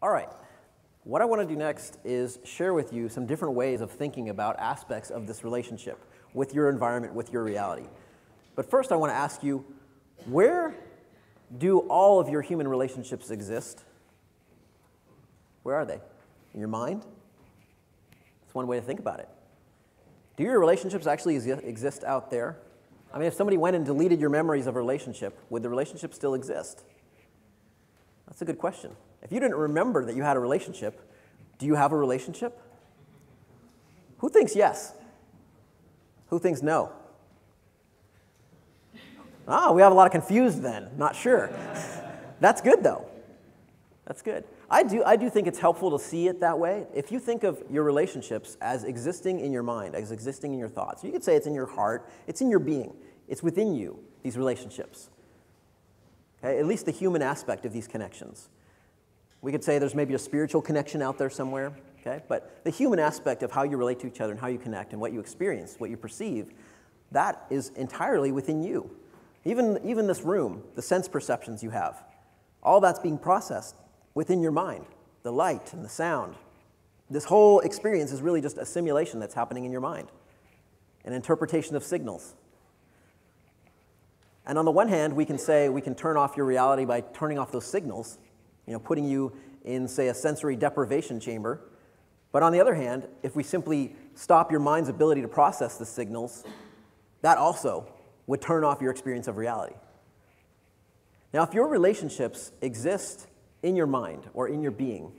All right, what I want to do next is share with you some different ways of thinking about aspects of this relationship with your environment, with your reality. But first I want to ask you, where do all of your human relationships exist? Where are they? In your mind? That's one way to think about it. Do your relationships actually exist out there? I mean, if somebody went and deleted your memories of a relationship, would the relationship still exist? That's a good question. If you didn't remember that you had a relationship, do you have a relationship? Who thinks yes? Who thinks no? Ah, we have a lot of confused then, not sure. That's good though. That's good. I do think it's helpful to see it that way. If you think of your relationships as existing in your mind, as existing in your thoughts, you could say it's in your heart, it's in your being, it's within you, these relationships. Okay? At least the human aspect of these connections. We could say there's maybe a spiritual connection out there somewhere, okay? But the human aspect of how you relate to each other and how you connect and what you experience, what you perceive, that is entirely within you. Even this room, the sense perceptions you have, all that's being processed within your mind, the light and the sound. This whole experience is really just a simulation that's happening in your mind, an interpretation of signals. And on the one hand, we can say we can turn off your reality by turning off those signals, you know, putting you in, say, a sensory deprivation chamber. But on the other hand, if we simply stop your mind's ability to process the signals, that also would turn off your experience of reality. Now, if your relationships exist in your mind or in your being,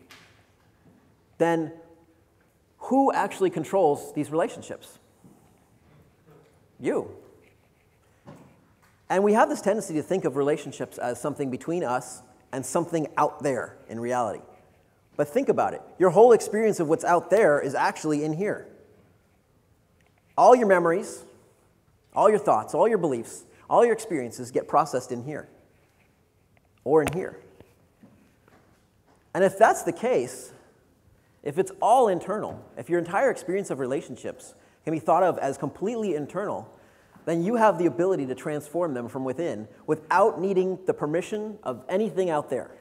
then who actually controls these relationships? You. And we have this tendency to think of relationships as something between us and something out there in reality. But think about it. Your whole experience of what's out there is actually in here. All your memories, all your thoughts, all your beliefs, all your experiences get processed in here or in here. And if that's the case, if it's all internal, if your entire experience of relationships can be thought of as completely internal, then you have the ability to transform them from within without needing the permission of anything out there.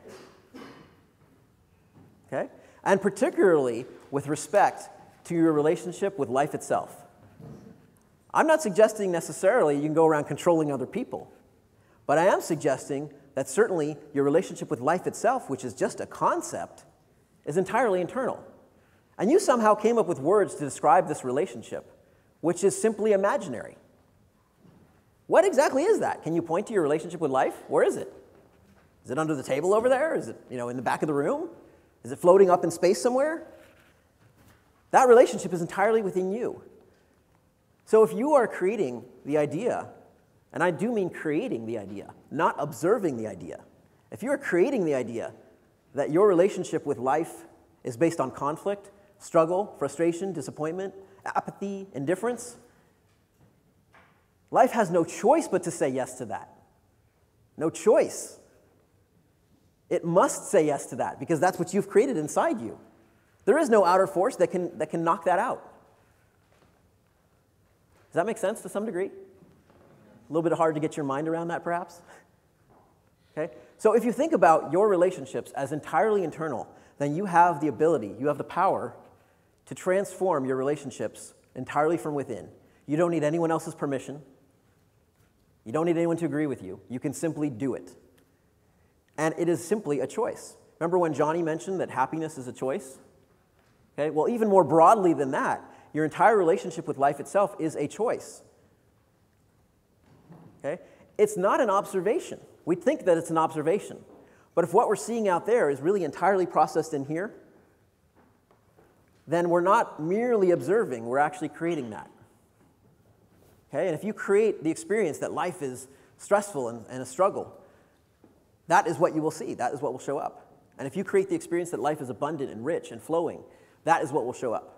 Okay? And particularly with respect to your relationship with life itself. I'm not suggesting necessarily you can go around controlling other people, but I am suggesting that certainly your relationship with life itself, which is just a concept, is entirely internal. And you somehow came up with words to describe this relationship, which is simply imaginary. What exactly is that? Can you point to your relationship with life? Where is it? Is it under the table over there? Is it, you know, in the back of the room? Is it floating up in space somewhere? That relationship is entirely within you. So if you are creating the idea, and I do mean creating the idea, not observing the idea. If you are creating the idea that your relationship with life is based on conflict, struggle, frustration, disappointment, apathy, indifference, life has no choice but to say yes to that. No choice. It must say yes to that because that's what you've created inside you. There is no outer force that can knock that out. Does that make sense to some degree? A little bit hard to get your mind around that, perhaps? Okay? So if you think about your relationships as entirely internal, then you have the ability, you have the power to transform your relationships entirely from within. You don't need anyone else's permission. You don't need anyone to agree with you. You can simply do it. And it is simply a choice. Remember when Johnny mentioned that happiness is a choice? Okay? Well, even more broadly than that, your entire relationship with life itself is a choice. Okay? It's not an observation. We think that it's an observation. But if what we're seeing out there is really entirely processed in here, then we're not merely observing, we're actually creating that. Okay? And if you create the experience that life is stressful and a struggle, that is what you will see, that is what will show up. And if you create the experience that life is abundant and rich and flowing, that is what will show up.